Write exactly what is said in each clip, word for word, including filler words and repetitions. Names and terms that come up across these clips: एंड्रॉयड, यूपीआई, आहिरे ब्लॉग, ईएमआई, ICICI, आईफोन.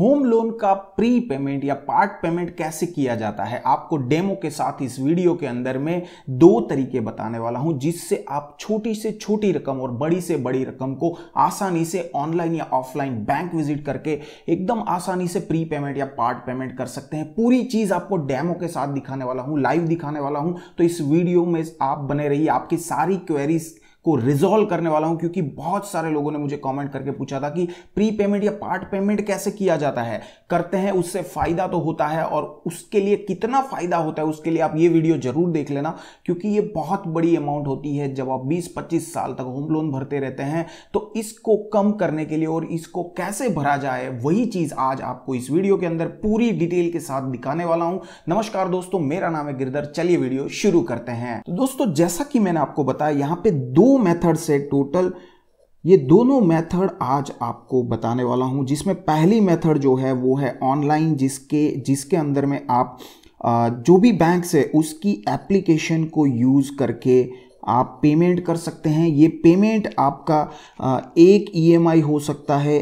Home loan का pre payment या part payment कैसे किया जाता है, आपको डेमो के साथ इस वीडियो के अंदर में दो तरीके बताने वाला हूं, जिससे आप छोटी से छोटी रकम और बड़ी से बड़ी रकम को आसानी से ऑनलाइन या ऑफलाइन बैंक विजिट करके एकदम आसानी से प्री पेमेंट या पार्ट पेमेंट कर सकते हैं। पूरी चीज आपको डेमो के साथ दिखाने वाला हूं, लाइव दिखाने वाला हूं, तो इस वीडियो में आप बने रहिए। आपकी सारी क्वेरीज को रिजॉल्व करने वाला हूं, क्योंकि बहुत सारे लोगों ने मुझे कमेंट करके पूछा था कि प्री पेमेंट या पार्ट पेमेंट कैसे किया जाता है, करते हैं उससे फायदा तो होता है, और उसके लिए कितना फायदा होता है उसके लिए आप ये वीडियो जरूर देख लेना, क्योंकि ये बहुत बड़ी अमाउंट होती है। जब आप बीस पच्चीस साल तक होम लोन भरते रहते हैं तो इसको कम करने के लिए और इसको कैसे भरा जाए, वही चीज आज आपको इस वीडियो के अंदर पूरी डिटेल के साथ दिखाने वाला हूं। नमस्कार दोस्तों, मेरा नाम है गिरधर, चलिए वीडियो शुरू करते हैं। तो दोस्तों, जैसा कि मैंने आपको बताया, यहाँ पे दो मेथड से टोटल ये दोनों मेथड आज आपको बताने वाला हूं, जिसमें पहली मेथड जो है वो है ऑनलाइन, जिसके जिसके अंदर में आप जो भी बैंक से उसकी एप्लीकेशन को यूज करके आप पेमेंट कर सकते हैं। ये पेमेंट आपका एक ईएमआई हो सकता है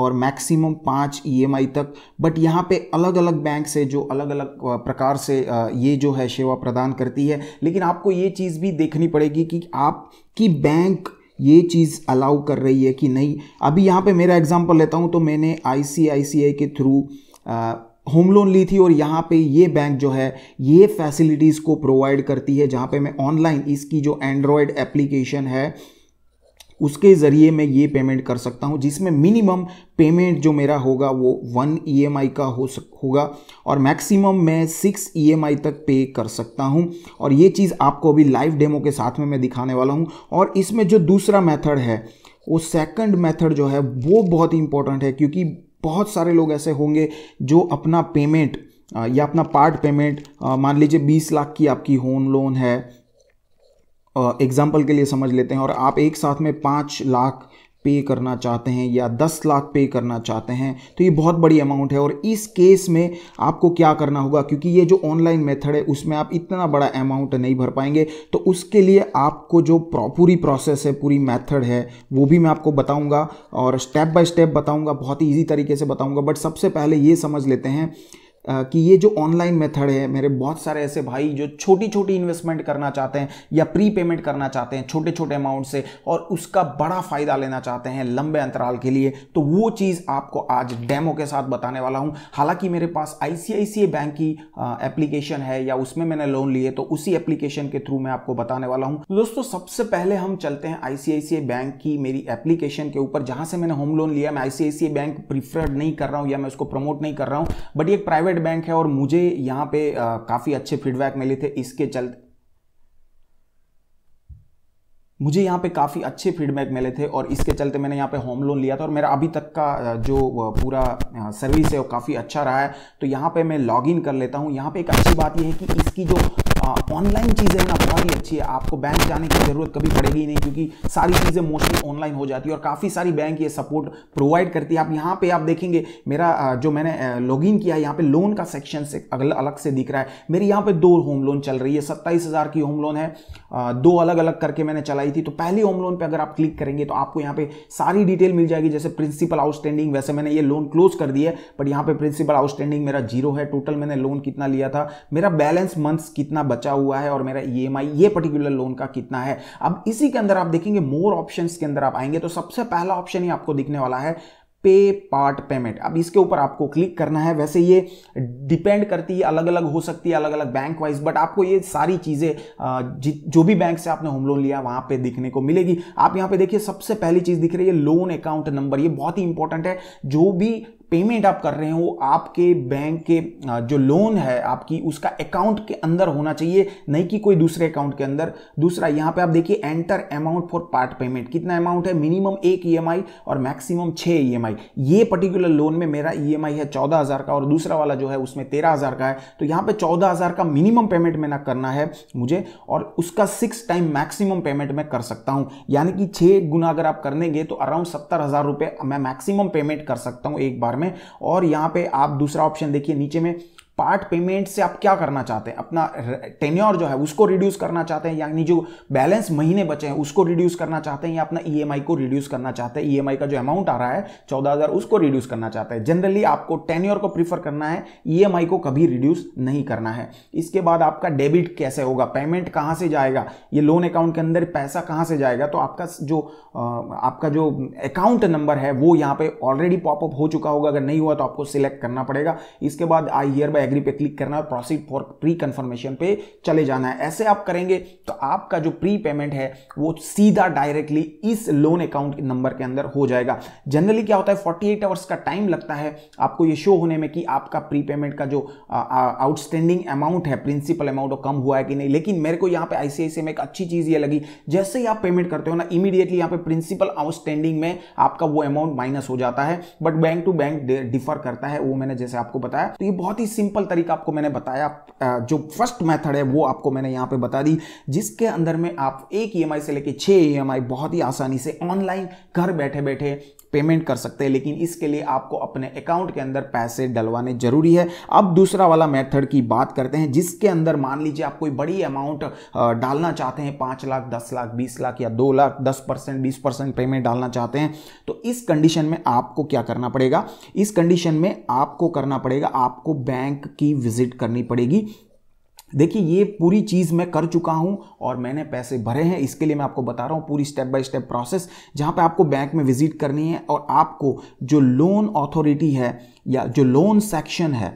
और मैक्सिमम पाँच ईएमआई तक, बट यहाँ पे अलग अलग बैंक से जो अलग अलग प्रकार से ये जो है सेवा प्रदान करती है। लेकिन आपको ये चीज़ भी देखनी पड़ेगी कि आपकी बैंक ये चीज़ अलाउ कर रही है कि नहीं। अभी यहाँ पे मेरा एग्जांपल लेता हूँ, तो मैंने आईसीआईसीआई के थ्रू होम लोन ली थी, और यहाँ पे ये बैंक जो है ये फैसिलिटीज़ को प्रोवाइड करती है, जहाँ पे मैं ऑनलाइन इसकी जो एंड्रॉयड एप्लीकेशन है उसके ज़रिए मैं ये पेमेंट कर सकता हूँ, जिसमें मिनिमम पेमेंट जो मेरा होगा वो वन ईएमआई का हो सक होगा और मैक्सिमम मैं सिक्स ईएमआई तक पे कर सकता हूँ। और ये चीज़ आपको अभी लाइव डेमो के साथ में मैं दिखाने वाला हूँ। और इसमें जो दूसरा मेथड है, वो सेकंड मेथड जो है वो बहुत इंपॉर्टेंट है, क्योंकि बहुत सारे लोग ऐसे होंगे जो अपना पेमेंट या अपना पार्ट पेमेंट, मान लीजिए बीस लाख की आपकी होम लोन है एग्जाम्पल uh, के लिए समझ लेते हैं, और आप एक साथ में पाँच लाख पे करना चाहते हैं या दस लाख पे करना चाहते हैं, तो ये बहुत बड़ी अमाउंट है। और इस केस में आपको क्या करना होगा, क्योंकि ये जो ऑनलाइन मेथड है उसमें आप इतना बड़ा अमाउंट नहीं भर पाएंगे, तो उसके लिए आपको जो पूरी प्रोसेस है, पूरी मेथड है, वो भी मैं आपको बताऊंगा और स्टेप बाय स्टेप बताऊँगा, बहुत ईजी तरीके से बताऊँगा। बट सबसे पहले ये समझ लेते हैं कि ये जो ऑनलाइन मेथड है, मेरे बहुत सारे ऐसे भाई जो छोटी छोटी इन्वेस्टमेंट करना चाहते हैं या प्री पेमेंट करना चाहते हैं छोटे छोटे अमाउंट से, और उसका बड़ा फ़ायदा लेना चाहते हैं लंबे अंतराल के लिए, तो वो चीज़ आपको आज डेमो के साथ बताने वाला हूँ। हालांकि मेरे पास आईसीआईसीआई बैंक की एप्लीकेशन है या उसमें मैंने लोन लिए, तो उसी एप्लीकेशन के थ्रू मैं आपको बताने वाला हूँ। तो दोस्तों, सबसे पहले हम चलते हैं आईसीआईसीआई बैंक की मेरी एप्लीकेशन के ऊपर, जहाँ से मैंने होम लोन लिया। मैं आईसीआईसीआई बैंक प्रीफर्ड नहीं कर रहा हूँ या मैं उसको प्रमोट नहीं कर रहा हूँ, बट ये प्राइवेट बैंक है और मुझे यहां पे आ, काफी अच्छे फीडबैक मिले थे। इसके चलते मुझे यहाँ पे काफ़ी अच्छे फीडबैक मिले थे और इसके चलते मैंने यहाँ पे होम लोन लिया था, और मेरा अभी तक का जो पूरा सर्विस है वो काफ़ी अच्छा रहा है। तो यहाँ पे मैं लॉगिन कर लेता हूँ। यहाँ पे एक अच्छी बात यह है कि इसकी जो ऑनलाइन चीज़ें ना बहुत ही अच्छी है, आपको बैंक जाने की ज़रूरत कभी पड़ेगी नहीं, क्योंकि सारी चीज़ें मोस्टली ऑनलाइन हो जाती है और काफ़ी सारी बैंक ये सपोर्ट प्रोवाइड करती है। आप यहाँ पर आप देखेंगे मेरा जो मैंने लॉगिन किया है, यहाँ पर लोन का सेक्शन से अलग से दिख रहा है। मेरी यहाँ पर दो होम लोन चल रही है, सत्ताईस हज़ार की होम लोन है, दो अलग अलग करके मैंने चलाई थी। तो पहली होम लोन पे अगर आप क्लिक करेंगे तो आपको यहाँ पे सारी डिटेल मिल जाएगी, जैसे प्रिंसिपल आउटस्टैंडिंग। वैसे मैंने ये लोन क्लोज कर दिया है, पर यहाँ पे प्रिंसिपल आउटस्टैंडिंग मेरा जीरो है। टोटल मैंने लोन कितना लिया था, मेरा बैलेंस मंथ्स कितना बचा हुआ है, और मेरा ईएमआई ये पर्टिकुलर लोन का कितना है। अब इसी के अंदर आप देखेंगे मोर ऑप्शन के अंदर आप आएंगे तो सबसे पहला ऑप्शन ही आपको दिखने वाला है पे पार्ट पेमेंट। अब इसके ऊपर आपको क्लिक करना है। वैसे ये डिपेंड करती है, अलग अलग हो सकती है, अलग अलग बैंक वाइज, बट आपको ये सारी चीज़ें जो भी बैंक से आपने होम लोन लिया वहाँ पे दिखने को मिलेगी। आप यहाँ पे देखिए, सबसे पहली चीज़ दिख रही है लोन अकाउंट नंबर। ये बहुत ही इंपॉर्टेंट है, जो भी पेमेंट आप कर रहे हो आपके बैंक के जो लोन है आपकी, उसका अकाउंट के अंदर होना चाहिए, नहीं कि कोई दूसरे अकाउंट के अंदर। दूसरा, यहाँ पे आप देखिए enter amount for part payment, कितना अमाउंट है, मिनिमम एक ईएमआई और मैक्सिमम छः ईएमआई। ये पर्टिकुलर लोन में मेरा ईएमआई है चौदह हज़ार का और दूसरा वाला जो है उसमें तेरह हज़ार का है, तो यहाँ पे चौदह हज़ार का मिनिमम पेमेंट में ना करना है मुझे, और उसका सिक्स टाइम मैक्सिमम पेमेंट मैं कर सकता हूँ, यानी कि छः गुना अगर आप करेंगे तो अराउंड सत्तर हज़ार रुपये मैं मैक्सिमम पेमेंट कर सकता हूँ एक बार में। और यहाँ पे आप दूसरा ऑप्शन देखिए नीचे में पार्ट पेमेंट से आप क्या करना चाहते हैं, अपना टेन्योर जो है उसको रिड्यूस करना चाहते हैं, यानी जो बैलेंस महीने बचे हैं उसको रिड्यूस करना चाहते हैं, या अपना ईएमआई को रिड्यूस करना चाहते हैं, ईएमआई का जो अमाउंट आ रहा है चौदह हजार उसको रिड्यूस करना चाहते हैं। जनरली आपको टेन्योर को प्रीफर करना है, ईएमआई को कभी रिड्यूस नहीं करना है। इसके बाद आपका डेबिट कैसे होगा, पेमेंट कहां से जाएगा, ये लोन अकाउंट के अंदर पैसा कहां से जाएगा, तो आपका जो आपका जो अकाउंट नंबर है वो यहां पे ऑलरेडी पॉपअप हो चुका होगा, अगर नहीं हुआ तो आपको सिलेक्ट करना पड़ेगा। इसके बाद आई हियर बाय एग्री पे क्लिक करना और प्रोसीड फॉर प्री कंफर्मेशन पे चले जाना है। ऐसे आप करेंगे तो आपका जो प्री पेमेंट है वो सीधा डायरेक्टली इस लोन अकाउंट नंबर के अंदर हो जाएगा। जनरली क्या होता है अड़तालीस आवर्स का टाइम लगता है आपको ये शो होने में कि आपका प्री पेमेंट का जो आउटस्टैंडिंग अमाउंट है, प्रिंसिपल अमाउंट कम हुआ है कि नहीं। लेकिन मेरे को यहाँ पे आईसीआईसीआई में एक अच्छी चीज ये लगी, जैसे ही आप पेमेंट करते हो ना इमीडिएटली यहाँ पे प्रिंसिपल आउटस्टैंडिंग में आपका वो अमाउंट माइनस हो जाता है, but bank to bank differ करता है, वो मैंने जैसे आपको बताया। तो ये बहुत ही सिंपल तरीका आपको मैंने बताया, जो फर्स्ट मेथड है वो आपको मैंने यहाँ पे बता दी, जिसके अंदर में आप एक ईएमआई से लेकर छह ईएमआई बहुत ही आसानी से ऑनलाइन घर बैठे बैठे पेमेंट कर सकते हैं। लेकिन इसके लिए आपको अपने अकाउंट के अंदर पैसे डलवाने जरूरी है। अब दूसरा वाला मेथड की बात करते हैं, जिसके अंदर मान लीजिए आप कोई बड़ी अमाउंट डालना चाहते हैं, पाँच लाख, दस लाख, बीस लाख या दो लाख, दस परसेंट, बीस परसेंट पेमेंट डालना चाहते हैं। तो इस कंडीशन में आपको क्या करना पड़ेगा, इस कंडीशन में आपको करना पड़ेगा, आपको बैंक की विजिट करनी पड़ेगी। देखिए ये पूरी चीज़ मैं कर चुका हूं और मैंने पैसे भरे हैं, इसके लिए मैं आपको बता रहा हूं पूरी स्टेप बाय स्टेप प्रोसेस, जहां पे आपको बैंक में विजिट करनी है और आपको जो लोन अथॉरिटी है या जो लोन सेक्शन है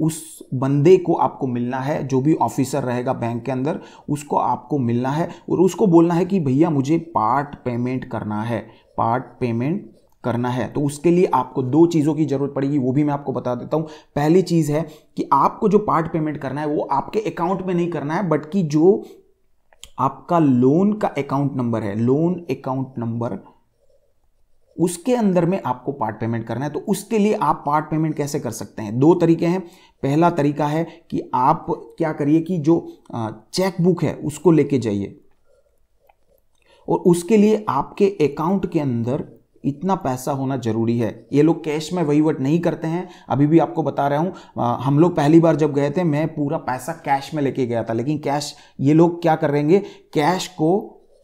उस बंदे को आपको मिलना है, जो भी ऑफिसर रहेगा बैंक के अंदर उसको आपको मिलना है और उसको बोलना है कि भैया मुझे पार्ट पेमेंट करना है, पार्ट पेमेंट करना है। तो उसके लिए आपको दो चीज़ों की ज़रूरत पड़ेगी, वो भी मैं आपको बता देता हूँ। पहली चीज़ है कि आपको जो पार्ट पेमेंट करना है वो आपके अकाउंट में नहीं करना है, बट कि जो आपका लोन का अकाउंट नंबर है, लोन अकाउंट नंबर उसके अंदर में आपको पार्ट पेमेंट करना है। तो उसके लिए आप पार्ट पेमेंट कैसे कर सकते हैं, दो तरीके हैं। पहला तरीका है कि आप क्या करिए कि जो चेकबुक है उसको लेके जाइए और उसके लिए आपके अकाउंट के अंदर इतना पैसा होना जरूरी है। ये लोग कैश में वहीवट नहीं करते हैं, अभी भी आपको बता रहा हूँ। हम लोग पहली बार जब गए थे मैं पूरा पैसा कैश में लेके गया था, लेकिन कैश ये लोग क्या करेंगे, कैश को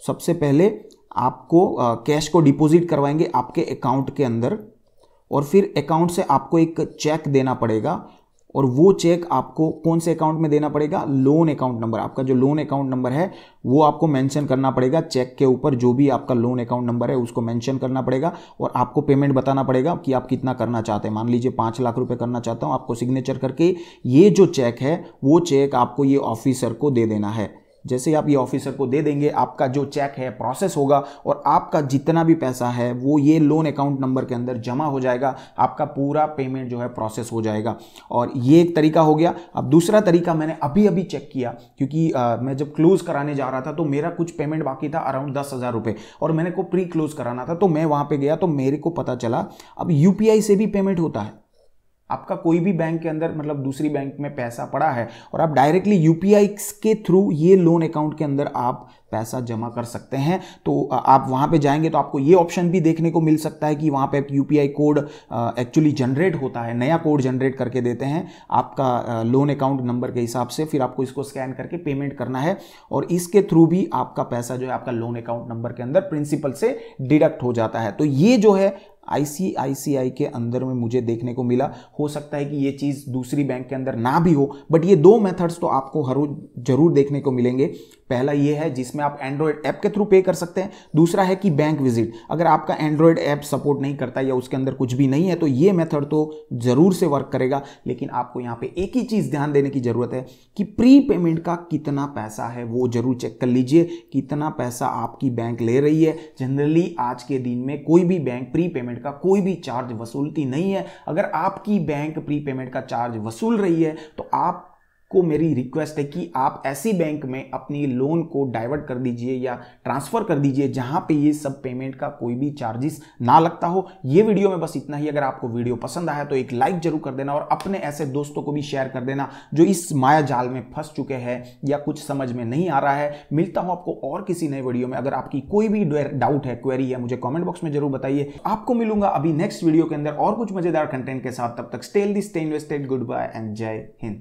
सबसे पहले आपको आ, कैश को डिपॉजिट करवाएंगे आपके अकाउंट के अंदर और फिर अकाउंट से आपको एक चेक देना पड़ेगा और वो चेक आपको कौन से अकाउंट में देना पड़ेगा, लोन अकाउंट नंबर, आपका जो लोन अकाउंट नंबर है वो आपको मेंशन करना पड़ेगा चेक के ऊपर, जो भी आपका लोन अकाउंट नंबर है उसको मेंशन करना पड़ेगा और आपको पेमेंट बताना पड़ेगा कि आप कितना करना चाहते हैं। मान लीजिए पाँच लाख रुपए करना चाहता हूँ, आपको सिग्नेचर करके ये जो चेक है वो चेक आपको ये ऑफिसर को दे देना है। जैसे आप ये ऑफिसर को दे देंगे आपका जो चेक है प्रोसेस होगा और आपका जितना भी पैसा है वो ये लोन अकाउंट नंबर के अंदर जमा हो जाएगा, आपका पूरा पेमेंट जो है प्रोसेस हो जाएगा। और ये एक तरीका हो गया। अब दूसरा तरीका मैंने अभी अभी चेक किया, क्योंकि आ, मैं जब क्लोज़ कराने जा रहा था तो मेरा कुछ पेमेंट बाकी था अराउंड दस हज़ार रुपये और मैंने को प्री क्लोज कराना था, तो मैं वहाँ पर गया तो मेरे को पता चला अब यू पी आई से भी पेमेंट होता है। आपका कोई भी बैंक के अंदर मतलब दूसरी बैंक में पैसा पड़ा है और आप डायरेक्टली यूपीआई के थ्रू ये लोन अकाउंट के अंदर आप पैसा जमा कर सकते हैं। तो आप वहाँ पे जाएंगे तो आपको ये ऑप्शन भी देखने को मिल सकता है कि वहाँ पे यूपीआई कोड एक्चुअली जनरेट होता है, नया कोड जनरेट करके देते हैं आपका लोन अकाउंट नंबर के हिसाब से, फिर आपको इसको स्कैन करके पेमेंट करना है और इसके थ्रू भी आपका पैसा जो है आपका लोन अकाउंट नंबर के अंदर प्रिंसिपल से डिडक्ट हो जाता है। तो ये जो है आईसीआईसीआई के अंदर में मुझे देखने को मिला। हो सकता है कि ये चीज़ दूसरी बैंक के अंदर ना भी हो, बट ये दो मेथड्स तो आपको हर जरूर देखने को मिलेंगे। पहला ये है जिसमें आप एंड्रॉयड ऐप के थ्रू पे कर सकते हैं, दूसरा है कि बैंक विजिट। अगर आपका एंड्रॉयड ऐप सपोर्ट नहीं करता या उसके अंदर कुछ भी नहीं है तो ये मेथड तो ज़रूर से वर्क करेगा। लेकिन आपको यहाँ पे एक ही चीज़ ध्यान देने की ज़रूरत है कि प्री पेमेंट का कितना पैसा है वो ज़रूर चेक कर लीजिए, कितना पैसा आपकी बैंक ले रही है। जनरली आज के दिन में कोई भी बैंक प्री पेमेंट का कोई भी चार्ज वसूलती नहीं है। अगर आपकी बैंक प्री पेमेंट का चार्ज वसूल रही है तो आप को मेरी रिक्वेस्ट है कि आप ऐसी बैंक में अपनी लोन को डाइवर्ट कर दीजिए या ट्रांसफ़र कर दीजिए जहां पे ये सब पेमेंट का कोई भी चार्जेस ना लगता हो। ये वीडियो में बस इतना ही। अगर आपको वीडियो पसंद आया तो एक लाइक जरूर कर देना और अपने ऐसे दोस्तों को भी शेयर कर देना जो इस माया जाल में फंस चुके हैं या कुछ समझ में नहीं आ रहा है। मिलता हूँ आपको और किसी नए वीडियो में। अगर आपकी कोई भी डाउट है, क्वेरी है, मुझे कॉमेंट बॉक्स में जरूर बताइए। आपको मिलूंगा अभी नेक्स्ट वीडियो के अंदर और कुछ मजेदार कंटेंट के साथ। तब तक stay healthy, stay invested, goodbye and जय हिंद।